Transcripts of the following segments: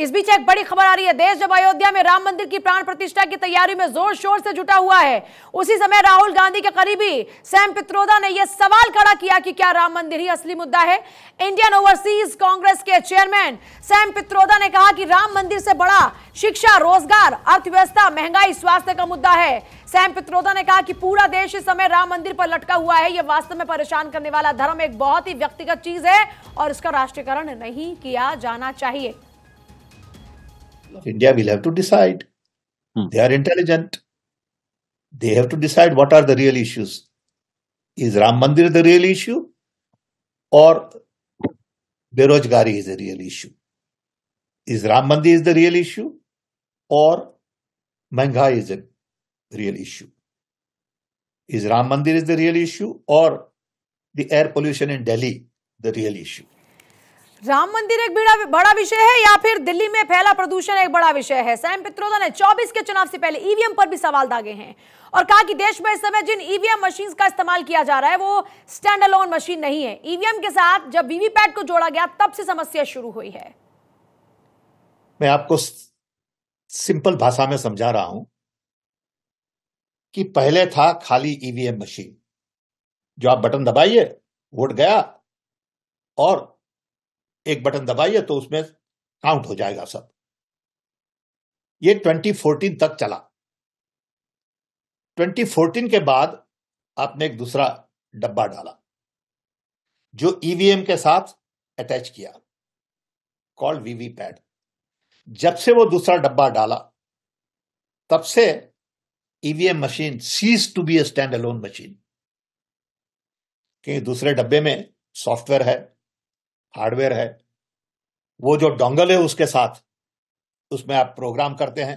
इस बीच एक बड़ी खबर आ रही है। देश जब अयोध्या में राम मंदिर की प्राण प्रतिष्ठा की तैयारी में जोर शोर से जुटा हुआ है, उसी समय राहुल गांधी के करीबी सैम पित्रोदा ने यह सवाल खड़ा किया कि क्या राम मंदिर ही असली मुद्दा है। इंडियन ओवरसीज कांग्रेस के चेयरमैन सैम पित्रोदा ने कहा कि राम मंदिर से बड़ा शिक्षा, रोजगार, अर्थव्यवस्था, महंगाई, स्वास्थ्य का मुद्दा है। सैम पित्रोदा ने कहा कि पूरा देश इस समय राम मंदिर पर लटका हुआ है। यह वास्तव में परेशान करने वाला धर्म एक बहुत ही व्यक्तिगत चीज है और इसका राष्ट्रीयकरण नहीं किया जाना चाहिए। India will have to decide. They are intelligent. They have to decide what are the real issues. Is Ram Mandir the real issue, or berozgari is the real issue? Is Ram Mandir is the real issue, or mehngai is the real issue? Is Ram Mandir is the real issue, or the air pollution in Delhi the real issue? Ram मंदिर एक बड़ा विषय है या फिर दिल्ली में फैला प्रदूषण एक बड़ा विषय है। सैम पित्रोदा ने 24 के चुनाव से पहले ईवीएम पर भी सवाल दागे हैं और कहा कि देश में इस समय जिन ईवीएम मशीन का इस्तेमाल किया जा रहा है वो स्टैंड अलोन मशीन नहीं है। ईवीएम के साथ जब वीवीपैट को जोड़ा गया तब से समस्या शुरू हुई है। मैं आपको सिंपल भाषा में समझा रहा हूं कि पहले था खाली ईवीएम मशीन, जो आप बटन दबाइए वोट गया और एक बटन दबाइए तो उसमें काउंट हो जाएगा सब। ये 2014 तक चला। 2014 के बाद आपने एक दूसरा डब्बा डाला जो ईवीएम के साथ अटैच किया, कॉल्ड वीवीपैट। जब से वो दूसरा डब्बा डाला तब से EVM machine cease to be a stand alone machine, क्योंकि दूसरे डब्बे में सॉफ्टवेयर है, हार्डवेयर है, वो जो डोंगल है उसके साथ उसमें आप प्रोग्राम करते हैं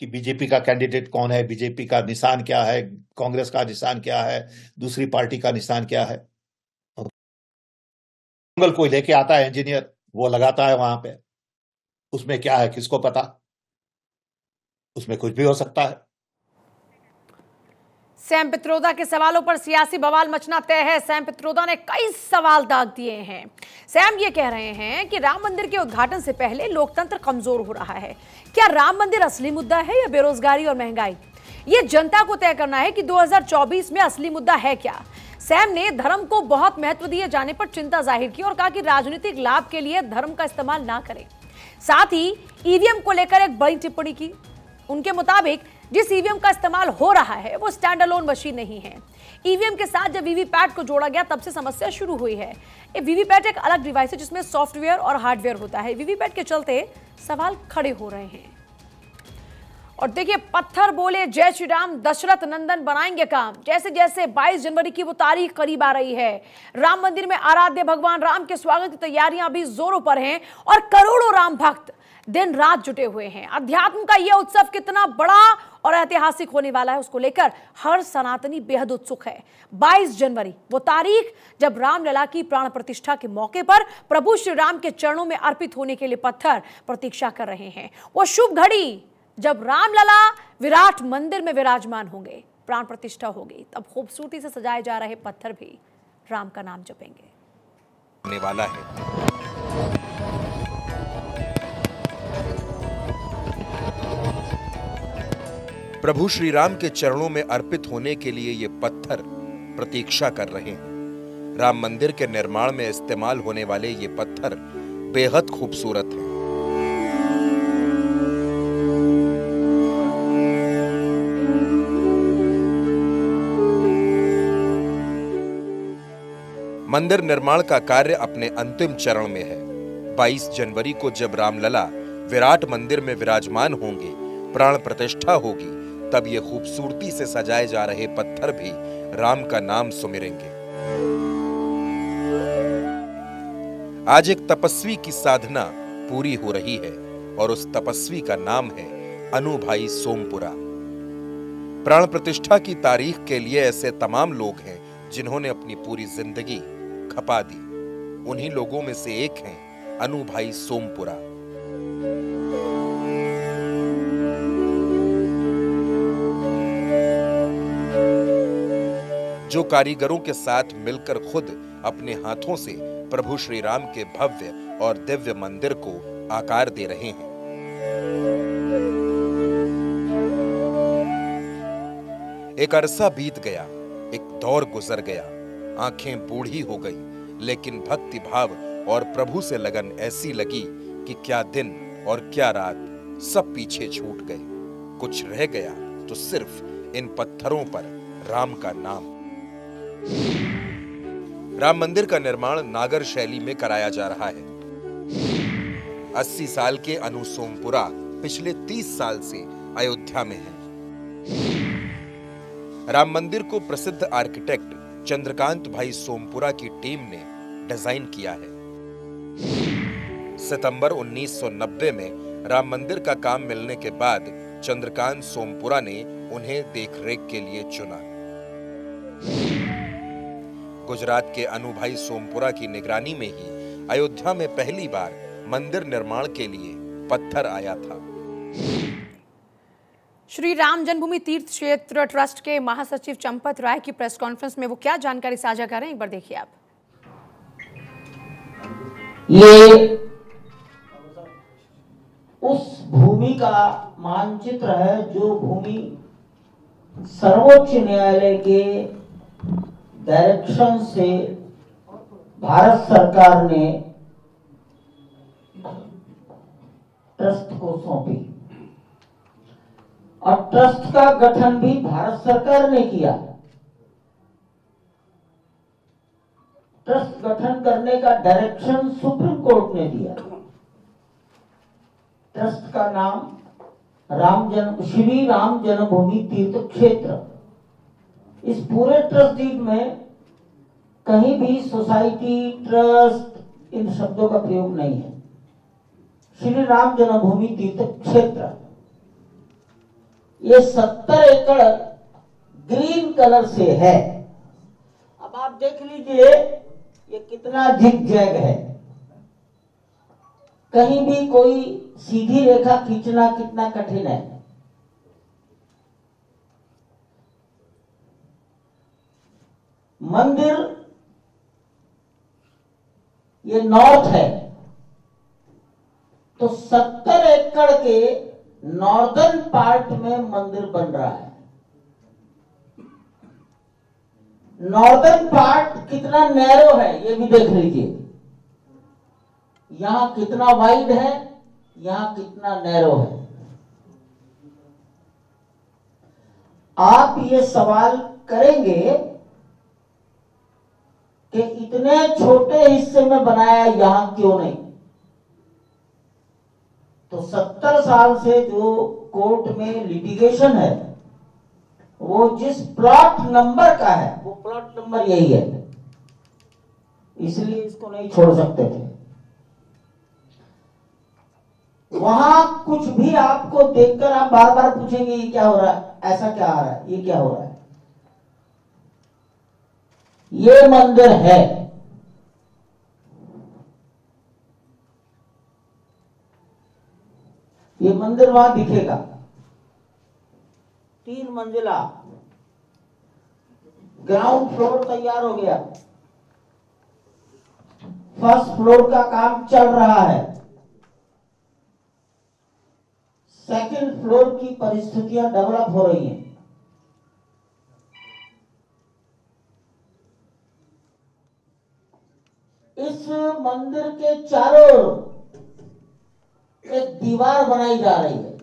कि बीजेपी का कैंडिडेट कौन है, बीजेपी का निशान क्या है, कांग्रेस का निशान क्या है, दूसरी पार्टी का निशान क्या है। डोंगल कोई लेके आता है इंजीनियर, वो लगाता है वहां पे, उसमें क्या है किसको पता, उसमें कुछ भी हो सकता है। सैम पित्रोदा के सवालों पर सियासी बवाल मचना तय है। सैम पित्रोदा ने कई सवाल दाग दिए हैं। सैम ये कह रहे हैं कि राम मंदिर के उद्घाटन से पहले लोकतंत्र कमजोर हो रहा है। क्या राम मंदिर असली मुद्दा है या बेरोजगारी और महंगाई? ये जनता को तय करना है कि 2024 में असली मुद्दा है क्या। सैम ने धर्म को बहुत महत्व दिए जाने पर चिंता जाहिर की और कहा कि राजनीतिक लाभ के लिए धर्म का इस्तेमाल ना करें। साथ ही ईवीएम को लेकर एक बड़ी टिप्पणी की। उनके मुताबिक जिस ईवीएम का इस्तेमाल हो रहा है वो स्टैंड अलोन मशीन नहीं है। ईवीएम के साथ जब वीवीपैट को जोड़ा गया तब से समस्या शुरू हुई है। वीवीपैट एक अलग डिवाइस है जिसमें सॉफ्टवेयर और हार्डवेयर होता है। वीवीपैट के चलते सवाल खड़े हो रहे हैं। और देखिए, पत्थर बोले जय श्री राम, दशरथ नंदन बनाएंगे काम। जैसे जैसे 22 जनवरी की वो तारीख करीब आ रही है, राम मंदिर में आराध्य भगवान राम के स्वागत की तैयारियां भी जोरों पर हैं और करोड़ों राम भक्त दिन रात जुटे हुए हैं। अध्यात्म का यह उत्सव कितना बड़ा और ऐतिहासिक होने वाला है उसको लेकर हर सनातनी बेहद उत्सुक है। 22 जनवरी वो तारीख जब रामलला की प्राण प्रतिष्ठा के मौके पर प्रभु श्री राम के चरणों में अर्पित होने के लिए पत्थर प्रतीक्षा कर रहे हैं। वो शुभ घड़ी जब रामलला विराट मंदिर में विराजमान होंगे, प्राण प्रतिष्ठा होगी, तब खूबसूरती से सजाए जा रहे पत्थर भी राम का नाम जपेंगे वाला है। प्रभु श्री राम के चरणों में अर्पित होने के लिए ये पत्थर प्रतीक्षा कर रहे हैं। राम मंदिर के निर्माण में इस्तेमाल होने वाले ये पत्थर बेहद खूबसूरत हैं। मंदिर निर्माण का कार्य अपने अंतिम चरण में है। 22 जनवरी को जब रामलला विराट मंदिर में विराजमान होंगे, प्राण प्रतिष्ठा होगी, तब ये खूबसूरती से सजाए जा रहे पत्थर भी राम का नाम सुमिरेंगे। आज एक तपस्वी की साधना पूरी हो रही है और उस तपस्वी का नाम है अनु भाई सोमपुरा। प्राण प्रतिष्ठा की तारीख के लिए ऐसे तमाम लोग हैं जिन्होंने अपनी पूरी जिंदगी खपा दी। उन्हीं लोगों में से एक हैं अनु भाई सोमपुरा। जो कारीगरों के साथ मिलकर खुद अपने हाथों से प्रभु श्री राम के भव्य और दिव्य मंदिर को आकार दे रहे हैं। एक अरसा बीत गया, एक दौर गुजर गया, आंखें बूढ़ी हो गई, लेकिन भक्ति भाव और प्रभु से लगन ऐसी लगी कि क्या दिन और क्या रात सब पीछे छूट गए। कुछ रह गया तो सिर्फ इन पत्थरों पर राम का नाम। राम मंदिर का निर्माण नागर शैली में कराया जा रहा है। 80 साल के अनु सोमपुरा पिछले 30 साल से अयोध्या में है। राम मंदिर को प्रसिद्ध आर्किटेक्ट चंद्रकांत भाई सोमपुरा की टीम ने डिजाइन किया है। सितंबर 1990 में राम मंदिर का काम मिलने के बाद चंद्रकांत सोमपुरा ने उन्हें देखरेख के लिए चुना। गुजरात के अनु भाई सोमपुरा की निगरानी में ही अयोध्या में पहली बार मंदिर निर्माण के लिए पत्थर आया था। श्री राम जन्मभूमि तीर्थ क्षेत्र ट्रस्ट के महासचिव चंपत राय की प्रेस कॉन्फ्रेंस में वो क्या जानकारी साझा कर रहे हैं, एक बार देखिए आप। ये उस भूमि का मानचित्र है जो भूमि सर्वोच्च न्यायालय के डायरेक्शन से भारत सरकार ने ट्रस्ट को सौंपी और ट्रस्ट का गठन भी भारत सरकार ने किया। ट्रस्ट गठन करने का डायरेक्शन सुप्रीम कोर्ट ने दिया। ट्रस्ट का नाम श्री राम जन्मभूमि तीर्थ क्षेत्र। इस पूरे ट्रस्ट डीड में कहीं भी सोसाइटी, ट्रस्ट, इन शब्दों का प्रयोग नहीं है। श्री राम जन्मभूमि तीर्थ क्षेत्र, ये 70 एकड़ ग्रीन कलर से है। अब आप देख लीजिए ये कितना जिगजैग है, कहीं भी कोई सीधी रेखा खींचना कितना कठिन है। मंदिर ये नॉर्थ है, तो 70 एकड़ के नॉर्दर्न पार्ट में मंदिर बन रहा है। नॉर्दर्न पार्ट कितना नैरो है ये भी देख लीजिए, यहां कितना वाइड है, यहां कितना नैरो है। आप ये सवाल करेंगे कि इतने छोटे हिस्से में बनाया, यहां क्यों नहीं? तो 70 साल से जो कोर्ट में लिटिगेशन है, वो जिस प्लॉट नंबर का है वो प्लॉट नंबर यही है, इसलिए इसको नहीं छोड़ सकते थे। वहां कुछ भी आपको देखकर आप बार बार पूछेंगे ये क्या हो रहा है, ऐसा क्या आ रहा है, ये क्या हो रहा है। ये मंदिर है, ये मंदिर वहां दिखेगा, 3 मंजिला, ग्राउंड फ्लोर तैयार हो गया, फर्स्ट फ्लोर का काम चल रहा है, सेकंड फ्लोर की परिस्थितियां डेवलप हो रही हैं। इस मंदिर के चारों ओर एक दीवार बनाई जा रही है।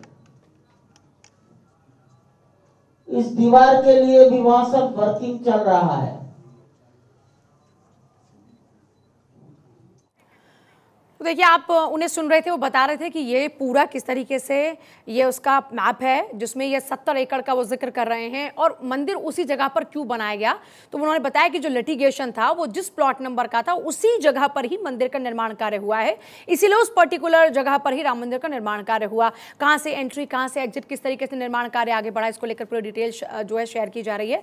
इस दीवार के लिए भी वहां सब वर्किंग चल रहा है। देखिए, आप उन्हें सुन रहे थे, वो बता रहे थे कि ये पूरा किस तरीके से ये उसका मैप है जिसमें ये 70 एकड़ का वो जिक्र कर रहे हैं और मंदिर उसी जगह पर क्यों बनाया गया। तो उन्होंने बताया कि जो लिटिगेशन था वो जिस प्लॉट नंबर का था उसी जगह पर ही मंदिर का निर्माण कार्य हुआ है, इसीलिए उस पर्टिकुलर जगह पर ही राम मंदिर का निर्माण कार्य हुआ। कहाँ से एंट्री, कहाँ से एग्जिट, किस तरीके से निर्माण कार्य आगे बढ़ा, इसको लेकर पूरी डिटेल जो है शेयर की जा रही है।